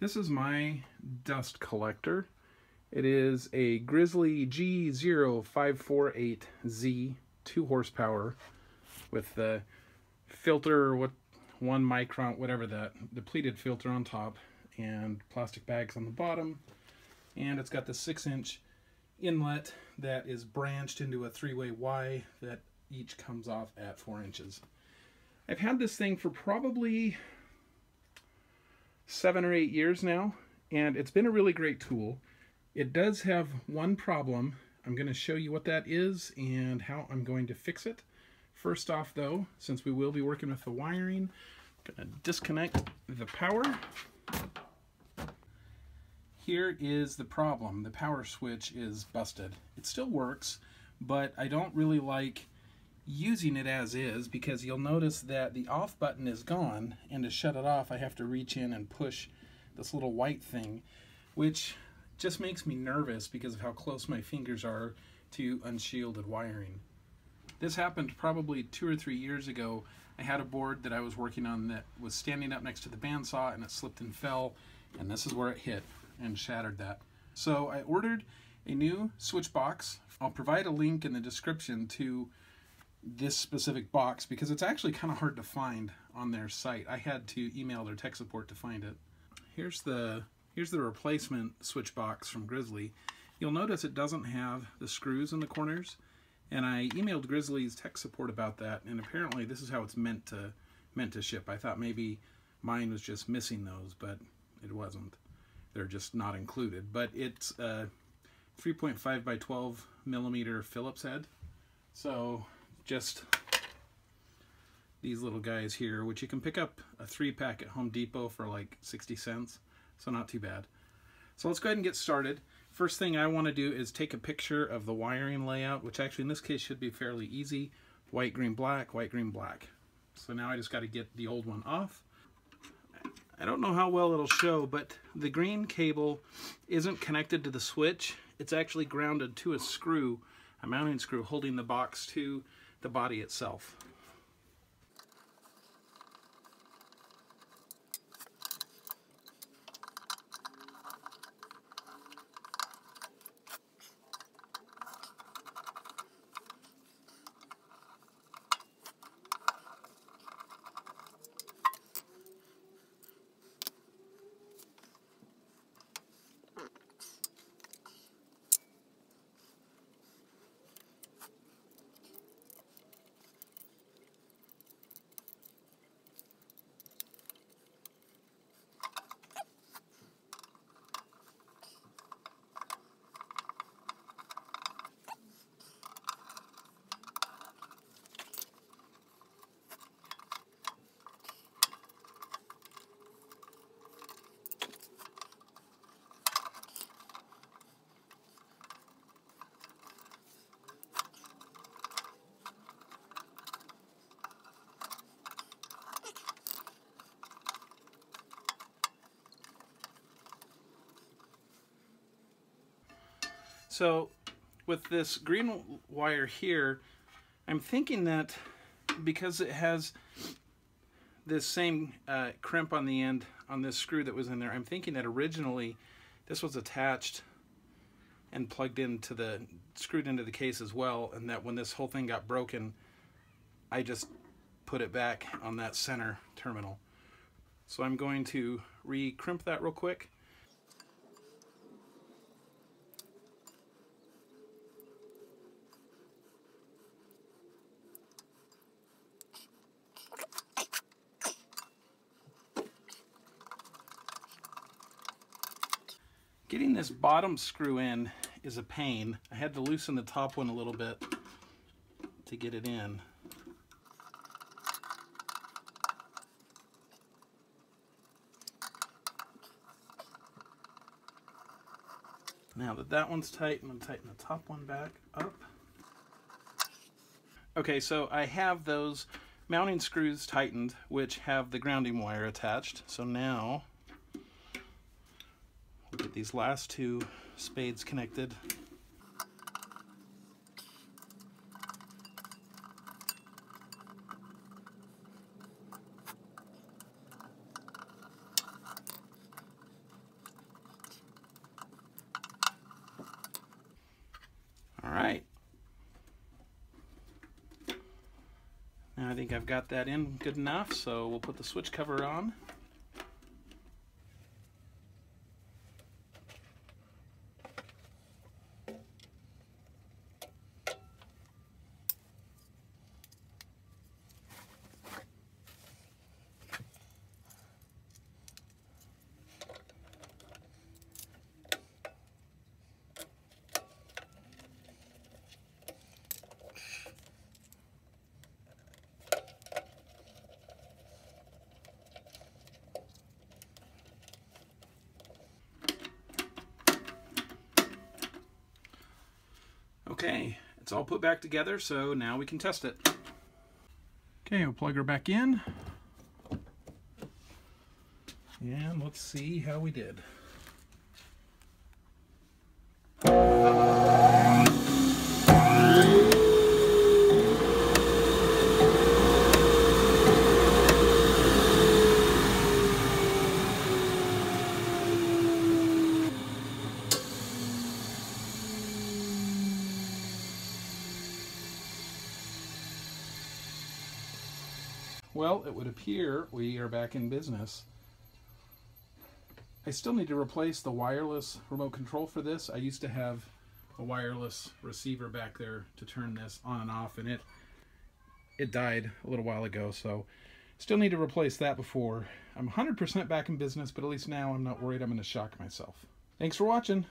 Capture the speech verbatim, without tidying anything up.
This is my dust collector. It is a Grizzly G zero five four eight Z, two horsepower, with the filter, what one micron, whatever that, depleted filter on top, and plastic bags on the bottom. And it's got the six inch inlet that is branched into a three-way Y that each comes off at four inches. I've had this thing for probably seven or eight years now, and it's been a really great tool. It does have one problem. I'm going to show you what that is and how I'm going to fix it. First off though, since we will be working with the wiring, I'm going to disconnect the power. Here is the problem. The power switch is busted. It still works, but I don't really like using it as is, because you'll notice that the off button is gone, and to shut it off I have to reach in and push this little white thing, which just makes me nervous because of how close my fingers are to unshielded wiring. This happened probably two or three years ago. I had a board that I was working on that was standing up next to the bandsaw, and it slipped and fell, and this is where it hit and shattered that. So I ordered a new switch box. I'll provide a link in the description to this specific box because it's actually kind of hard to find on their site. I had to email their tech support to find it. Here's the here's the replacement switch box from Grizzly. You'll notice it doesn't have the screws in the corners, and I emailed Grizzly's tech support about that, and apparently this is how it's meant to meant to ship. I thought maybe mine was just missing those, but it wasn't. They're just not included. But it's a three point five by twelve millimeter Phillips head. So just these little guys here, which you can pick up a three pack at Home Depot for like sixty cents. So not too bad. So let's go ahead and get started. First thing I want to do is take a picture of the wiring layout, which actually in this case should be fairly easy. White, green, black, white, green, black. So now I just got to get the old one off. I don't know how well it'll show, but the green cable isn't connected to the switch. It's actually grounded to a screw, a mounting screw holding the box to the body itself. So with this green wire here, I'm thinking that because it has this same uh, crimp on the end on this screw that was in there, I'm thinking that originally this was attached and plugged into the, screwed into the case as well, and that when this whole thing got broken, I just put it back on that center terminal. So I'm going to re-crimp that real quick. Getting this bottom screw in is a pain. I had to loosen the top one a little bit to get it in. Now that that one's tight, I'm going to tighten the top one back up. Okay, so I have those mounting screws tightened, which have the grounding wire attached. So now get these last two spades connected. think I've got that in good enough, so we'll put the switch cover on. Okay, it's all put back together, so now we can test it. Okay, we'll plug her back in. And let's see how we did. Well, it would appear we are back in business. I still need to replace the wireless remote control for this. I used to have a wireless receiver back there to turn this on and off, and it it died a little while ago, so still need to replace that before I'm one hundred percent back in business, but at least now I'm not worried I'm going to shock myself. Thanks for watching.